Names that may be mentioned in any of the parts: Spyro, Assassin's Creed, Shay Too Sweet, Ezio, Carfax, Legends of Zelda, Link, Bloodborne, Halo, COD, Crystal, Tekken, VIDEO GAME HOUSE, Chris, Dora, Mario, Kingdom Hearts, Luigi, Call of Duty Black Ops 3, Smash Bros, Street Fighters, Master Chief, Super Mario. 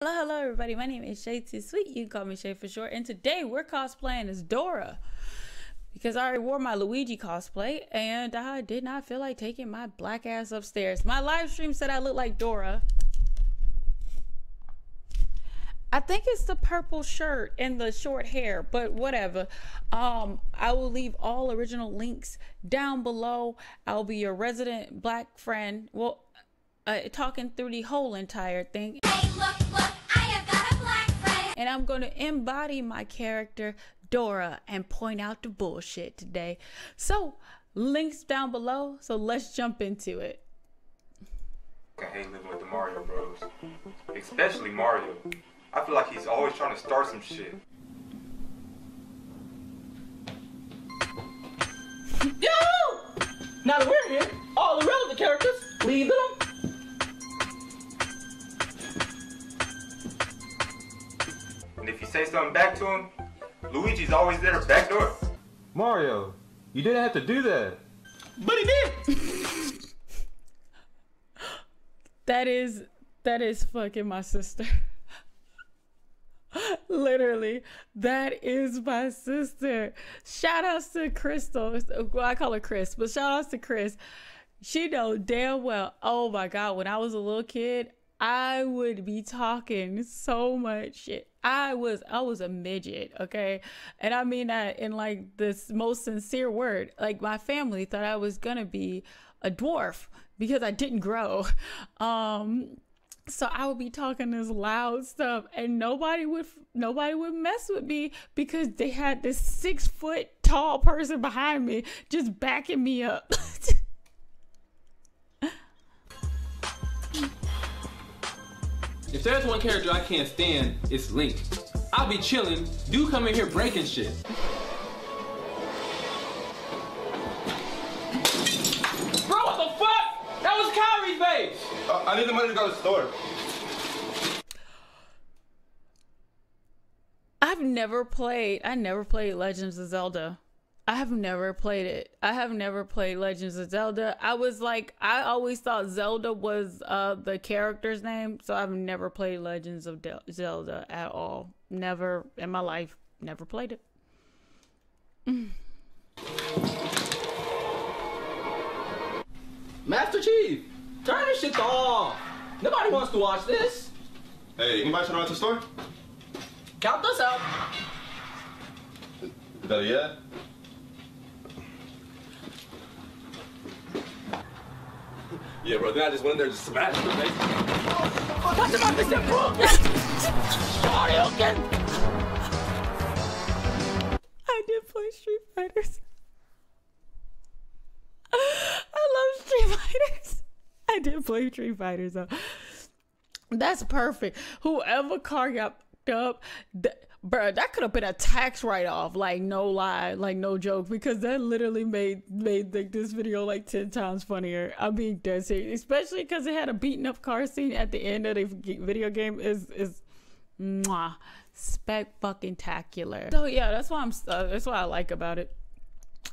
Hello everybody, my name is Shay Too Sweet, you can call me Shay for short, and today we're cosplaying as Dora because I already wore my Luigi cosplay and I did not feel like taking my black ass upstairs. My live stream said I look like Dora. I think it's the purple shirt and the short hair, but whatever. I will leave all original links down below. I'll be your resident black friend, well, talking through the whole entire thing. Hey, look, I have got a black friend. And I'm going to embody my character, Dora, and point out the bullshit today. So, links down below, so let's jump into it. I hate living with the Mario bros, especially Mario. I feel like he's always trying to start some shit. Yo! Now that we're here, all the relevant characters, leave them. And if you say something back to him, Luigi's always there, back door. Mario, you didn't have to do that. But he did! That is fucking my sister. Literally, that is my sister. Shout outs to Crystal. Well, I call her Chris, but shout outs to Chris. She knows damn well. Oh my God, when I was a little kid, I would be talking so much shit. I was a midget, okay? And I mean that in like this most sincere word. Like my family thought I was gonna be a dwarf because I didn't grow. So I would be talking this loud stuff and nobody would mess with me because they had this 6-foot tall person behind me just backing me up. If there's one character I can't stand, it's Link. I'll be chilling, dude come in here breaking shit. Bro, what the fuck? That was Kyrie's base! I need the money to go to the store. I never played Legends of Zelda. I have never played it. I have never played Legends of Zelda. I always thought Zelda was the character's name, so I've never played Legends of Zelda at all. Never in my life, never played it. Master Chief, turn this shit off. Nobody wants to watch this. Hey, anybody trying to watch the store? Count us out. Is that a yeah? Yeah, bro, then I just went in there and just smashed the face. What's about this shit, bro? Mario can... I did play Street Fighters. I love Street Fighters. I did play Street Fighters, though. That's perfect. Whoever car got up... Bruh, that could have been a tax write-off, like no lie, like no joke, because that literally made like this video like 10 times funnier. I'm being dead serious, especially because it had a beaten up car scene at the end of the video game. Is mwah, spec fucking tacular. So yeah, that's what I like about it.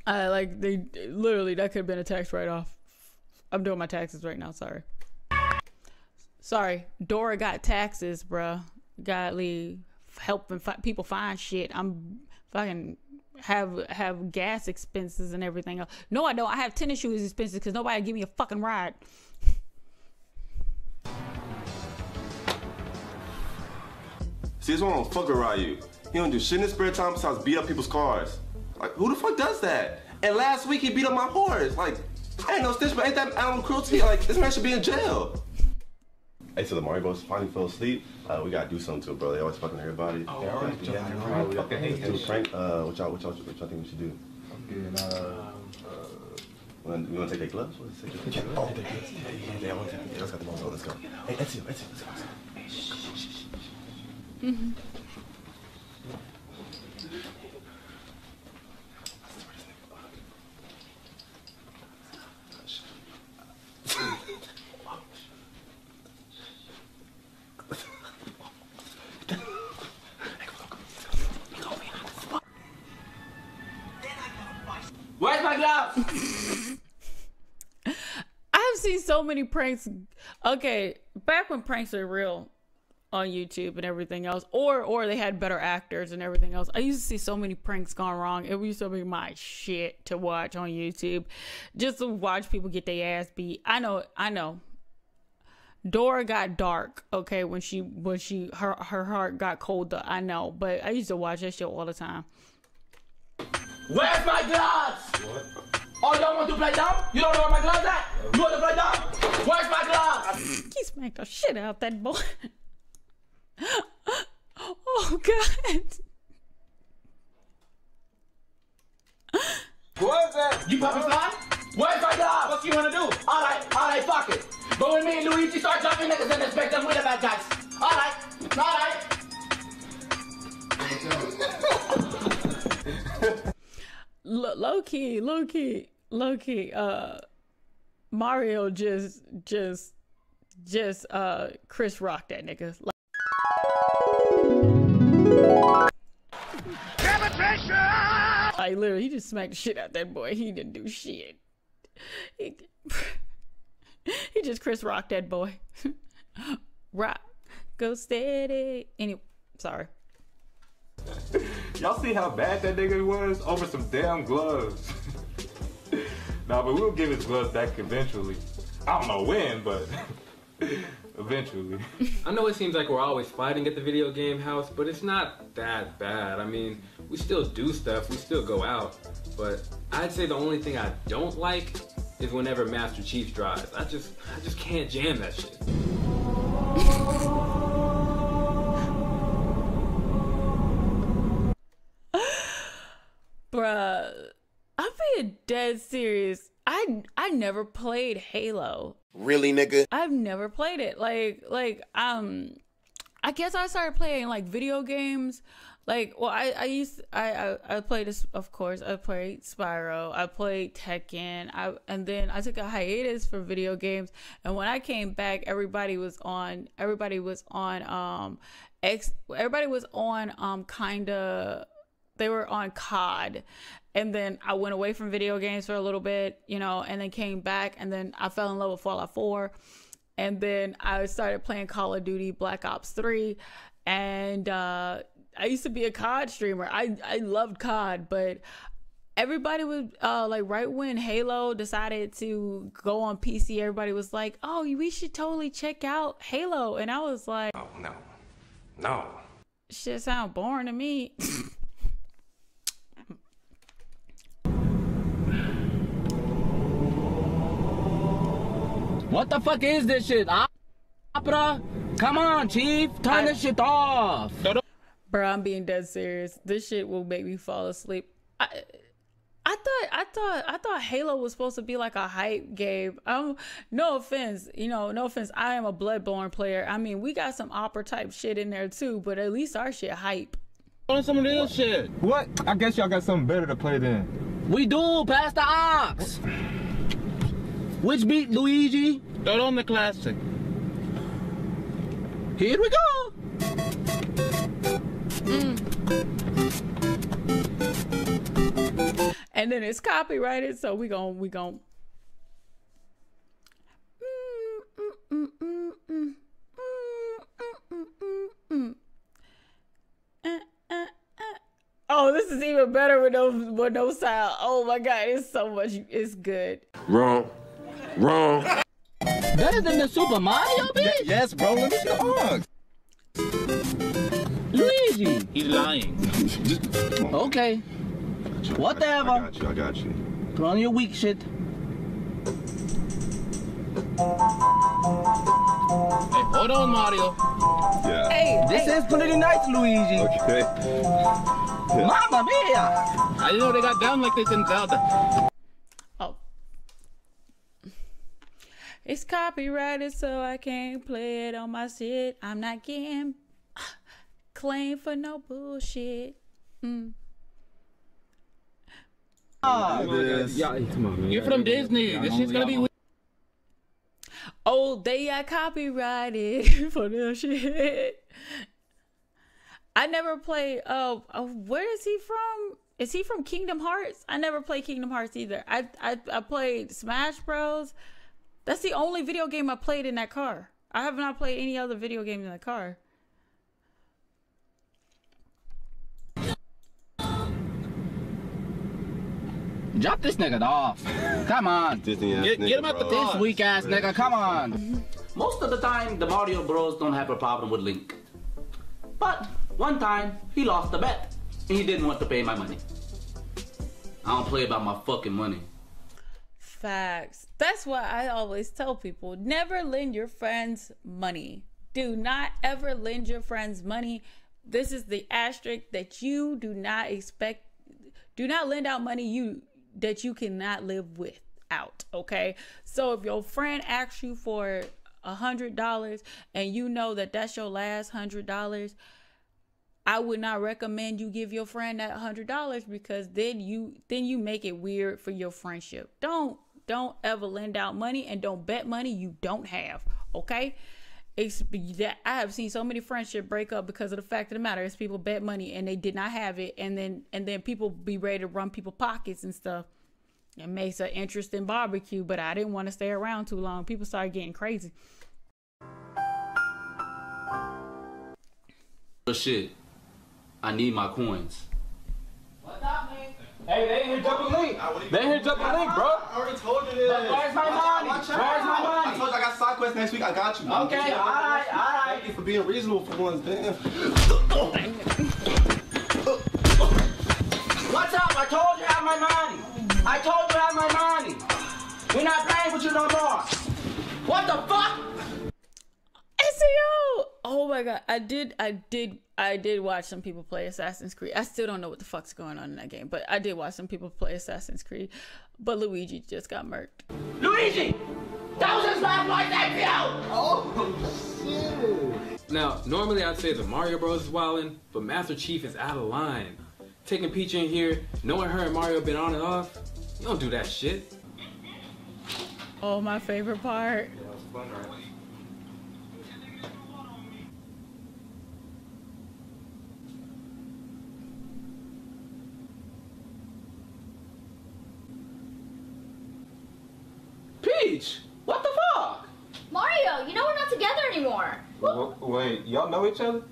I like they literally that could have been a tax write-off. I'm doing my taxes right now. Sorry. Dora got taxes, bruh. Godly. Helping people find shit. I'm fucking have gas expenses and everything else. No, I don't. I have tennis shoes expenses because nobody give me a fucking ride. See, this one don't fuck around you. He don't do shit in his spare time besides beat up people's cars. Like, who the fuck does that? And last week he beat up my horse. Like, I ain't no snitch, but ain't that animal cruelty? Like, this man should be in jail. Hey, so the Mario Bros finally fell asleep. We gotta do something to it, bro. They always fucking everybody. Oh, yeah, alright. What y'all think we should do? We wanna take their gloves? Oh, they just got the ball. Let's go. Hey, Ezio, let's go. Hey, shh. I've seen so many pranks. Okay, back when pranks were real on YouTube and everything else, or they had better actors and everything else. I used to see so many pranks gone wrong. It used to be my shit to watch on YouTube, just to watch people get their ass beat. I know. Dora got dark, okay, when she her heart got colder. I know, but I used to watch that shit all the time. Where's my glass? What? Oh, you don't want to play dumb? You don't know where my glass at? You want to play dumb? Where's my glass? He smacked the shit out that boy. Oh God. What is that? You poppin' fly? Where's my glass? What you wanna do? All right, fuck it. But when me and Luigi start jumping niggas and expect them with a bad guys. All right. Low key. Mario just Chris rocked that nigga. Like, I literally, he just smacked the shit out that boy. He didn't do shit. He just Chris rocked that boy. Rock, go steady. Anyway, sorry. Y'all see how bad that nigga was over some damn gloves. Nah, but we'll give his gloves back eventually. I don't know when, but eventually. I know it seems like we're always fighting at the video game house, but it's not that bad. I mean, we still do stuff, we still go out, but I'd say the only thing I don't like is whenever Master Chief drives. I just can't jam that shit. Bruh, I'm being dead serious. I never played Halo. Really, nigga? I've never played it. Like I guess I started playing like video games. Like, well, I played this, of course. I played Spyro. I played Tekken. And then I took a hiatus for video games. And when I came back, everybody was on kinda. They were on COD, and then I went away from video games for a little bit, you know, and then came back, and then I fell in love with Fallout 4, and then I started playing Call of Duty Black Ops 3, and I used to be a COD streamer. I loved COD, but everybody was like, right when Halo decided to go on PC, everybody was like, "Oh, we should totally check out Halo," and I was like, "Oh no, shit sound boring to me." What the fuck is this shit? Opera? Come on, Chief. Turn this shit off. Bro, I'm being dead serious. This shit will make me fall asleep. I thought Halo was supposed to be like a hype game. No offense, you know, no offense. I am a Bloodborne player. I mean, we got some opera type shit in there too, but at least our shit hype. On some of this shit. What? I guess y'all got something better to play then. We do. Pass the ox. Which beat, Luigi? Throw on the classic. Here we go! And then it's copyrighted, so we gon'. Oh, this is even better with no sound. Oh my God, it's so much. It's good. Wrong. Better than the Super Mario, bitch? Yes, bro. Let me see the hogs. Luigi. He's lying. Okay. Whatever. I got you. Put on your weak shit. Hey, hold on, Mario. Yeah. Hey, this is pretty nice, Luigi. Okay. Yeah. Mamma mia! I didn't know they got down like this in Zelda. It's copyrighted, so I can't play it on my shit. I'm not getting claimed for no bullshit. Come on, man. You're from Disney. This shit's gonna be weird. Oh, they got copyrighted for their shit. I never played. Where is he from? Is he from Kingdom Hearts? I never played Kingdom Hearts either. I played Smash Bros. That's the only video game I played in that car. I have not played any other video game in that car. Drop this nigga off. Come on. Get him out the car. This weak ass nigga, come on. Most of the time, the Mario Bros don't have a problem with Link. But one time, he lost a bet. And he didn't want to pay my money. I don't play about my fucking money. Facts. That's what I always tell people. Never lend your friends money. Do not ever lend your friends money. This is the asterisk that you do not expect. Do not lend out money that you cannot live without, okay? So if your friend asks you for $100 and you know that that's your last $100, I would not recommend you give your friend that $100, because then you make it weird for your friendship. Don't ever lend out money, and don't bet money you don't have, okay? I have seen so many friendships break up because of the fact of the matter is people bet money and they did not have it, and then people be ready to run people's pockets and stuff. It makes an interesting barbecue, but I didn't want to stay around too long. People started getting crazy. Shit, I need my coins. What's up, man? Hey, they ain't here jumping Link. They ain't here jumping Link, bro. I already told you this. Where's my money? Where's my money? I told you I got side quests next week. I got you. Okay, all right, all right. Thank you for being reasonable for once, damn. What's up? I told you I have my money. I told you I have my money. We're not playing with you no more. What the fuck? Ezio! Oh my god, I did watch some people play Assassin's Creed. I still don't know what the fuck's going on in that game, but I did watch some people play Assassin's Creed. But Luigi just got murked. Luigi! Thousands left like that yo! Oh shit! Now, normally I'd say the Mario Bros is wildin', but Master Chief is out of line. Taking Peach in here, knowing her and Mario been on and off, you don't do that shit. Oh, my favorite part. Yeah, it was fun, right? What the fuck? Mario, you know we're not together anymore. Wait, y'all know each other?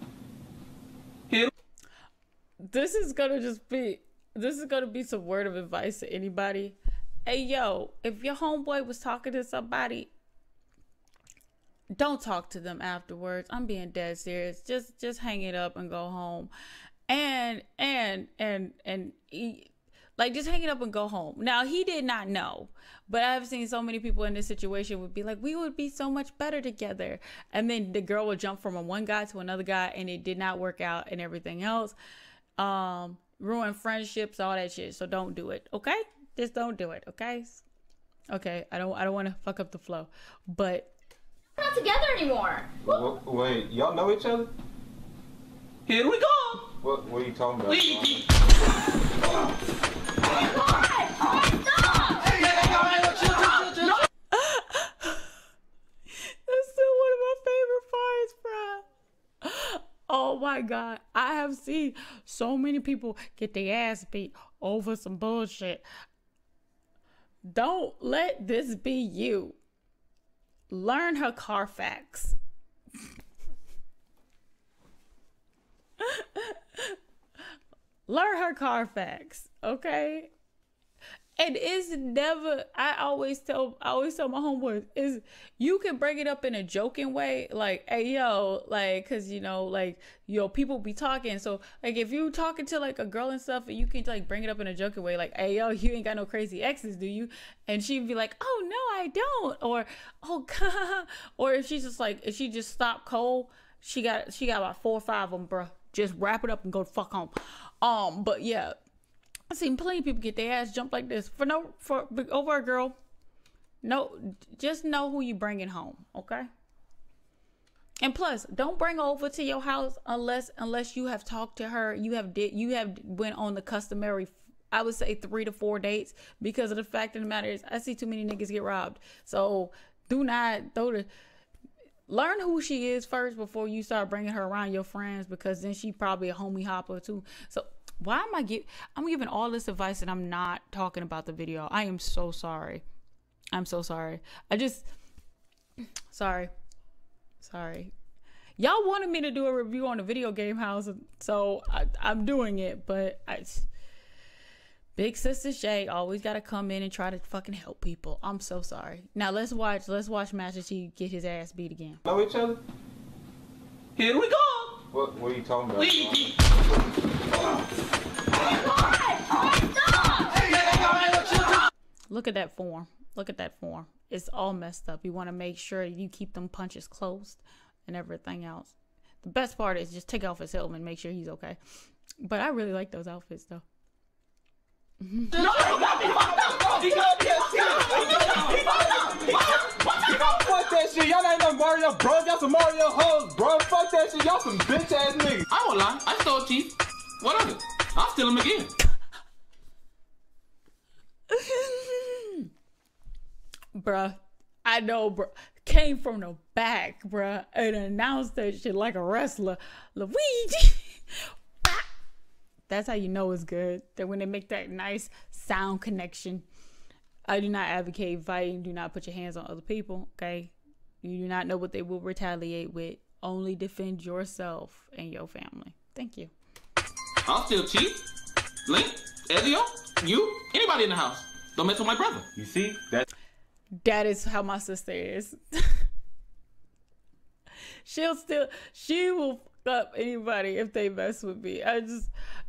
This is gonna be some word of advice to anybody. Hey yo, if your homeboy was talking to somebody, don't talk to them afterwards. I'm being dead serious. Just hang it up and go home. Like, just hang it up and go home. Now, he did not know, but I've seen so many people in this situation would be like, we would be so much better together. And then the girl would jump from one guy to another guy, and it did not work out and everything else. Ruin friendships, all that shit. So don't do it, okay? Just don't do it, okay? Okay, I don't want to fuck up the flow, but... We're not together anymore. Wait, y'all know each other? Here we go. What are you talking about? That's still one of my favorite parts, bro. Oh my god, I have seen so many people get their ass beat over some bullshit. Don't let this be you. Learn her Carfax. Learn her Carfax, okay? And it's never, I always tell my homeboys, is you can bring it up in a joking way, like, hey yo, like, cause you know, like, yo, people be talking. So like, if you talking to like a girl and stuff, and you can like bring it up in a joking way, like, hey yo, you ain't got no crazy exes, do you? And she'd be like, oh no, I don't. Or, oh god. Or if she's just like, if she just stopped cold, she got about 4 or 5 of them, bruh. Just wrap it up and go the fuck home. But yeah, I've seen plenty of people get their ass jumped like this for over a girl. No, just know who you bringing home, okay? And plus, don't bring her over to your house unless you have talked to her. You have went on the customary, I would say 3 to 4 dates, because of the fact of the matter is I see too many niggas get robbed. So do not throw the. Learn who she is first before you start bringing her around your friends, because then she probably a homie hopper too. So why am I'm giving all this advice and I'm not talking about the video? I am so sorry. I'm so sorry. Sorry. Y'all wanted me to do a review on the video game house, so I'm doing it, but Big Sister Shay always got to come in and try to fucking help people. I'm so sorry. Now let's watch Master Chief get his ass beat again. Know each other? Here we go! What are you talking about? Luigi! Look at that form. Look at that form. It's all messed up. You want to make sure you keep them punches closed and everything else. The best part is just take off his helmet and make sure he's okay. But I really like those outfits though. Fuck that shit, y'all ain't no Mario bros, y'all some Mario hoes, bro. Fuck that shit, y'all some bitch ass niggas. I won't lie, I stole Chief. What other? I'll steal him again. Bruh, I know, bruh. Came from the back, bruh, and announced that shit like a wrestler. Luigi. That's how you know it's good. That when they make that nice sound connection. I do not advocate fighting. Do not put your hands on other people, okay? You do not know what they will retaliate with. Only defend yourself and your family. Thank you. I'll still cheat. Link, Ezio, you, anybody in the house. Don't mess with my brother. You see? That is how my sister is. She will fuck up anybody if they mess with me.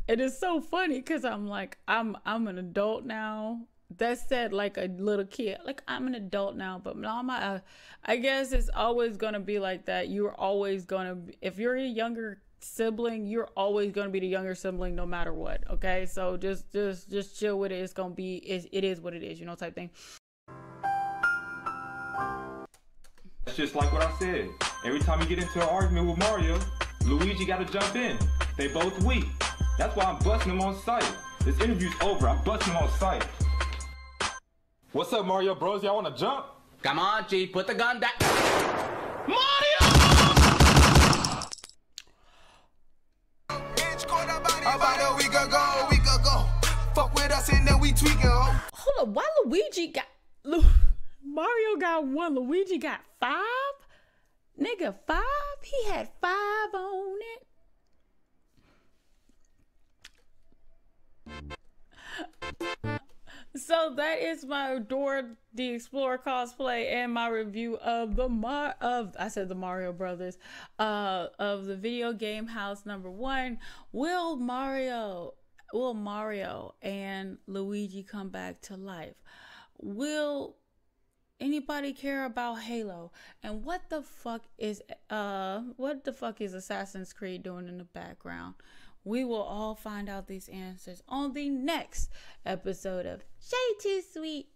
It is so funny because I'm like, I'm an adult now. That said, like a little kid, like I'm an adult now. But mama, I guess it's always gonna be like that. You're always gonna be, if you're a younger sibling, you're always gonna be the younger sibling no matter what. Okay, so just chill with it. It's gonna be it is what it is, you know, type thing. That's just like what I said. Every time you get into an argument with Mario, Luigi gotta jump in. They both weak. That's why I'm busting them on sight. This interview's over. I'm busting them on sight. What's up, Mario Bros? Y'all wanna jump? Come on, G. Put the gun down. Mario! We could go. Fuck with us and then we tweaking. Hold up. Why Luigi got... Mario got 1. Luigi got 5? Nigga, 5? He had 5 on it. So that is my Dora the Explorer cosplay and my review of the Mario Brothers, of the video game house #1. Will Mario and Luigi come back to life? Will anybody care about Halo? And what the fuck is Assassin's Creed doing in the background? We will all find out these answers on the next episode of Shay Too Sweet.